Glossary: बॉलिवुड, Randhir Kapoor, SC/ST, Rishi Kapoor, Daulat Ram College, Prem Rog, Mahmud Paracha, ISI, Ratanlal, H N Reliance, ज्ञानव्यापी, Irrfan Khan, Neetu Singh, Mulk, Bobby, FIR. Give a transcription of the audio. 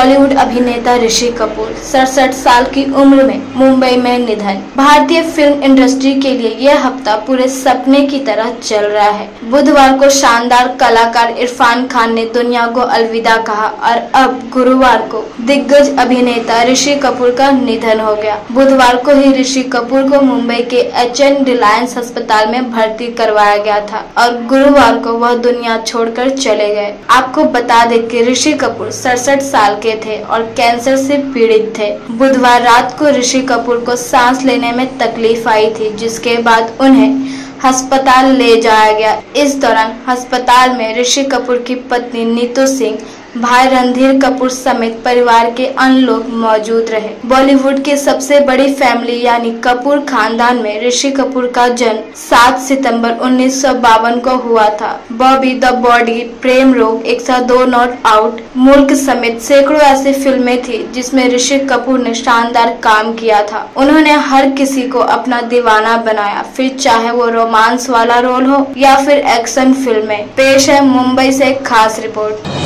बॉलीवुड अभिनेता ऋषि कपूर 67 साल की उम्र में मुंबई में निधन। भारतीय फिल्म इंडस्ट्री के लिए यह हफ्ता पूरे सपने की तरह चल रहा है। बुधवार को शानदार कलाकार इरफान खान ने दुनिया को अलविदा कहा और अब गुरुवार को दिग्गज अभिनेता ऋषि कपूर का निधन हो गया। बुधवार को ही ऋषि कपूर को मुंबई के HN रिलायंस अस्पताल में भर्ती करवाया गया था और गुरुवार को वह दुनिया छोड़कर चले गए। आपको बता दें कि ऋषि कपूर 67 साल के थे और कैंसर से पीड़ित थे। बुधवार रात को ऋषि कपूर को सांस लेने में तकलीफ आई थी, जिसके बाद उन्हें अस्पताल ले जाया गया। इस दौरान अस्पताल में ऋषि कपूर की पत्नी नीतू सिंह, भाई रणधीर कपूर समेत परिवार के अन्य लोग मौजूद रहे। बॉलीवुड की सबसे बड़ी फैमिली यानी कपूर खानदान में ऋषि कपूर का जन्म 7 सितंबर 1952 को हुआ था। बॉबी, द बॉडी, प्रेम रोग, 102 नॉट आउट, मुल्क समेत सैकड़ों ऐसी फिल्में थी जिसमें ऋषि कपूर ने शानदार काम किया था। उन्होंने हर किसी को अपना दीवाना बनाया, फिर चाहे वो रोमांस वाला रोल हो या फिर एक्शन फिल्में। पेश है मुंबई से खास रिपोर्ट।